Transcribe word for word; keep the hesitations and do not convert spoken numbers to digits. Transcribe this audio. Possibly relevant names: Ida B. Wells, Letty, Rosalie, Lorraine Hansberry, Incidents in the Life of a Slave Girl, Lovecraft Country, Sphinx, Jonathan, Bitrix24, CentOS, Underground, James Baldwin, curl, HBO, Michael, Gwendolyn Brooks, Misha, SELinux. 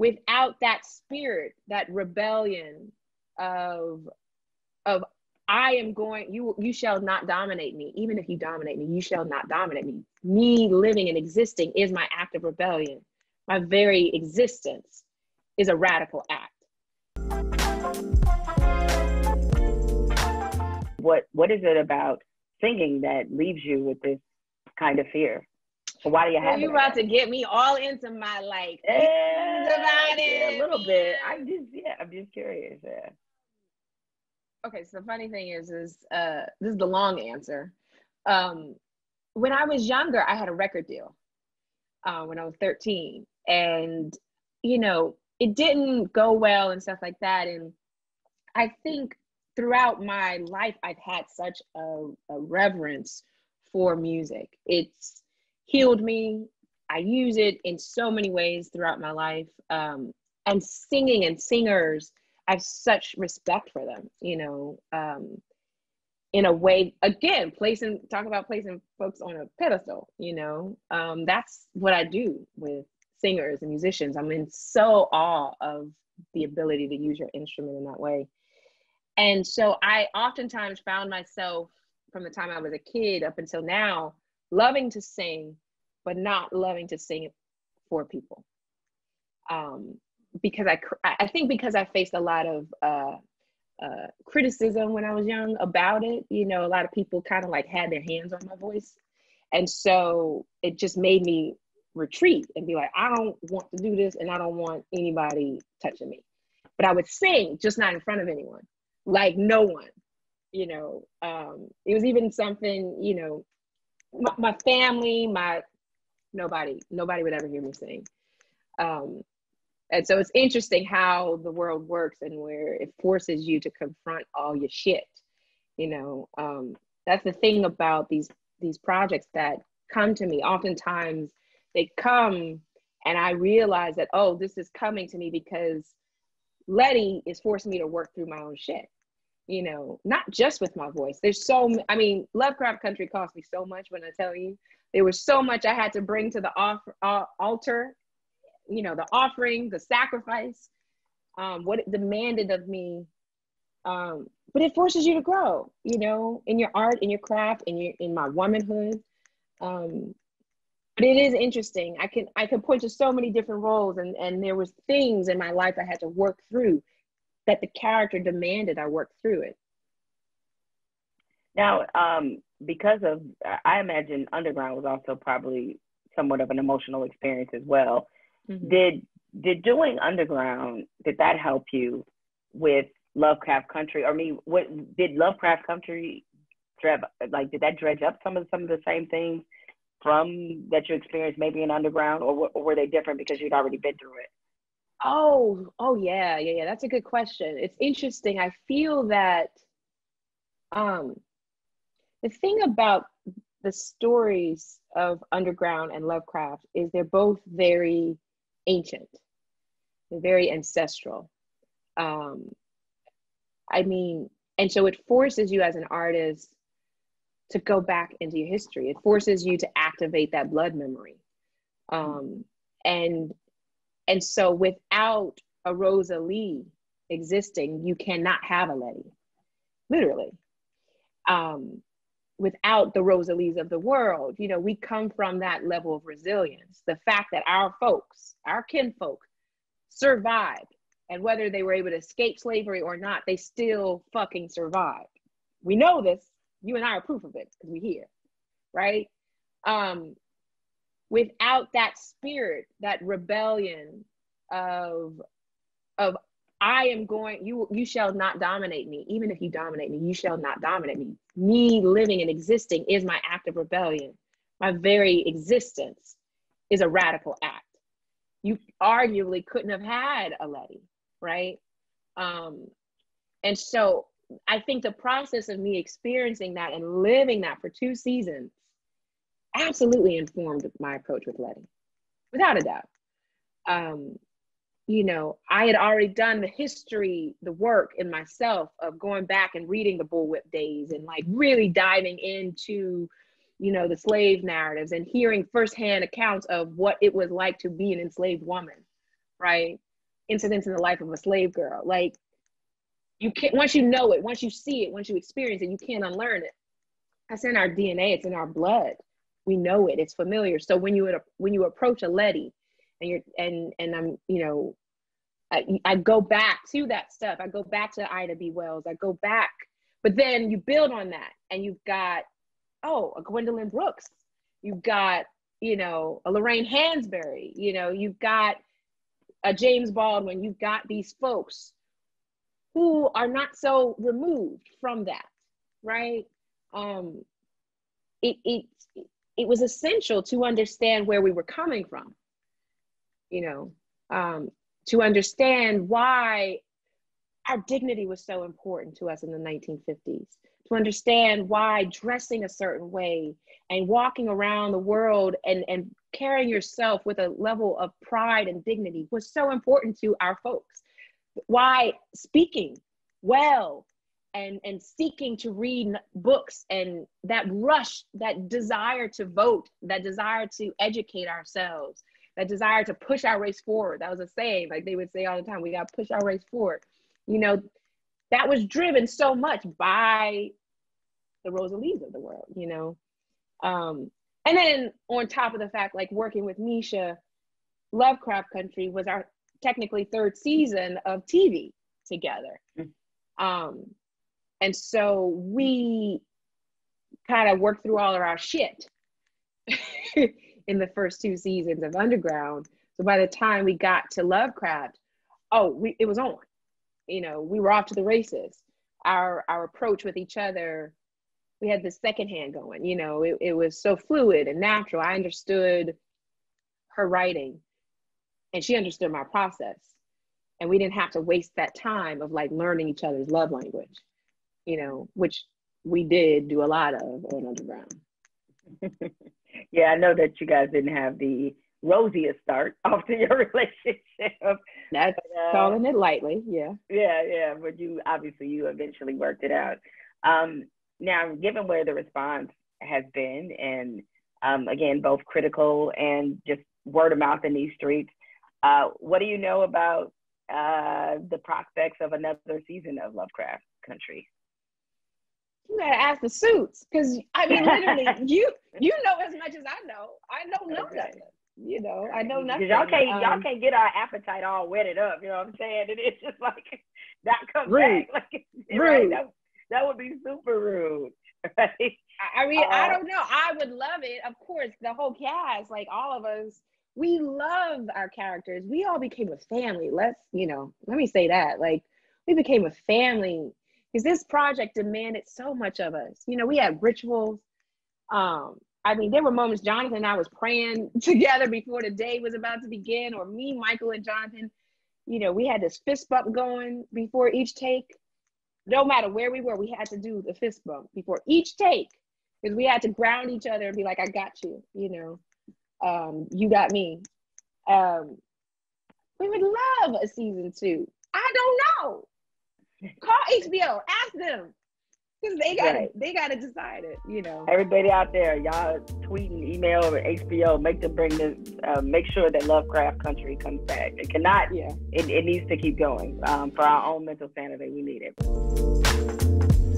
without that spirit, that rebellion of, of I am going, you, you shall not dominate me. Even if you dominate me, you shall not dominate me. Me living and existing is my act of rebellion. My very existence is a radical act. What, what is it about singing that leaves you with this kind of fear? Why do you have? Well, you about to get me all into my like yeah, divided yeah, a little bit. I'm just yeah, I'm just curious. Yeah. Okay, so the funny thing is, is uh, this is the long answer. Um, when I was younger, I had a record deal. Uh, when I was thirteen, and you know, it didn't go well and stuff like that. And I think throughout my life, I've had such a, a reverence for music. It's healed me. I use it in so many ways throughout my life. Um, and singing and singers, I have such respect for them, you know, um, in a way, again, placing, talk about placing folks on a pedestal, you know, um, that's what I do with singers and musicians. I'm in so awe of the ability to use your instrument in that way. And so I oftentimes found myself from the time I was a kid up until now, loving to sing, but not loving to sing it for people. Um, because I, I think because I faced a lot of uh, uh, criticism when I was young about it, you know, a lot of people kind of like had their hands on my voice. And so it just made me retreat and be like, I don't want to do this and I don't want anybody touching me. But I would sing, just not in front of anyone, like no one, you know. Um, it was even something, you know, My, my family, my, nobody, nobody would ever hear me sing. Um, and so it's interesting how the world works and where it forces you to confront all your shit, you know. Um, that's the thing about these, these projects that come to me. Oftentimes they come and I realize that, oh, this is coming to me because Letty is forcing me to work through my own shit. You know, not just with my voice. There's so, I mean, Lovecraft Country cost me so much when I tell you. There was so much I had to bring to the off, uh, altar, you know, the offering, the sacrifice, um, what it demanded of me. Um, but it forces you to grow, you know, in your art, in your craft, in your, in my womanhood. Um, but it is interesting. I can, I can point to so many different roles and, and there was things in my life I had to work through that the character demanded I work through it. Now, um, because of, I imagine Underground was also probably somewhat of an emotional experience as well. Mm-hmm. Did did doing Underground, did that help you with Lovecraft Country? I mean, what did Lovecraft Country, like, did that dredge up some of some of the same things from that you experienced maybe in Underground, or, or were they different because you'd already been through it? Oh, oh yeah, yeah, yeah. That's a good question. It's interesting. I feel that um, the thing about the stories of Underground and Lovecraft is they're both very ancient, they're very ancestral. Um, I mean, and so it forces you as an artist to go back into your history. It forces you to activate that blood memory. Um, and And so without a Rosalie existing, you cannot have a Letty, literally. Um, without the Rosalies of the world, you know, we come from that level of resilience. The fact that our folks, our kinfolk survived, and whether they were able to escape slavery or not, they still fucking survived. We know this, you and I are proof of it because we're here, right? Um, without that spirit, that rebellion of, of I am going, you, you shall not dominate me. Even if you dominate me, you shall not dominate me. Me living and existing is my act of rebellion. My very existence is a radical act. You arguably couldn't have had a Letty, right? Um, and so I think the process of me experiencing that and living that for two seasons absolutely informed my approach with Letty, without a doubt. Um, you know, I had already done the history, the work in myself of going back and reading the Bullwhip days and like really diving into, you know, the slave narratives and hearing firsthand accounts of what it was like to be an enslaved woman, right? Incidents in the Life of a Slave Girl. Like, you can't, once you know it, once you see it, once you experience it, you can't unlearn it. That's in our D N A, it's in our blood. We know it, it's familiar. So when you when you approach a Letty, and you're and and I'm, you know, I, I go back to that stuff. I go back to Ida B. Wells. I go back, but then you build on that, and you've got, oh, a Gwendolyn Brooks. You've got, you know, a Lorraine Hansberry. You know, you've got a James Baldwin. You've got these folks who are not so removed from that, right? Um, it it it was essential to understand where we were coming from, you know, um, to understand why our dignity was so important to us in the nineteen fifties, to understand why dressing a certain way and walking around the world and, and carrying yourself with a level of pride and dignity was so important to our folks, why speaking well and, and seeking to read books and that rush, that desire to vote, that desire to educate ourselves, that desire to push our race forward. That was a saying, like they would say all the time, we got to push our race forward. You know, that was driven so much by the Rosalies of the world, you know? Um, and then on top of the fact, like working with Misha, Lovecraft Country was our technically third season of T V together. Um, and so we kind of worked through all of our shit in the first two seasons of Underground. So by the time we got to Lovecraft, oh, we, it was on. You know, we were off to the races. Our our approach with each other, we had this second hand going. You know, it, it was so fluid and natural. I understood her writing and she understood my process. And we didn't have to waste that time of like learning each other's love language, you know, which we did do a lot of on Underground. Yeah, I know that you guys didn't have the rosiest start off to your relationship. That's uh, calling it lightly, yeah. Yeah, yeah, but you, obviously you eventually worked it out. Um, now, given where the response has been, and um, again, both critical and just word of mouth in these streets, uh, what do you know about uh, the prospects of another season of Lovecraft Country? You gotta ask the suits, because I mean, literally, you you know as much as I know. I know nothing. You know, I know nothing. Y'all can't um, y'all can't get our appetite all wetted up. You know what I'm saying? It is just like that comes rude. Back. Like, rude. Right? That, that would be super rude. Right? I, I mean, uh, I don't know. I would love it. Of course, the whole cast, like all of us, we love our characters. We all became a family. Let's, you know, let me say that. Like, we became a family because this project demanded so much of us. You know, we had rituals. Um, I mean, there were moments Jonathan and I was praying together before the day was about to begin, or me, Michael, and Jonathan. You know, we had this fist bump going before each take. No matter where we were, we had to do the fist bump before each take because we had to ground each other and be like, I got you, you know, um, you got me. Um, we would love a season two. I don't know. Call H B O, ask them, because they got right. They got to decide it. You know, everybody out there, y'all tweeting, email, H B O, make them bring this. Uh, make sure that Lovecraft Country comes back. It cannot. Yeah, it, it needs to keep going. Um, for our own mental sanity, we need it.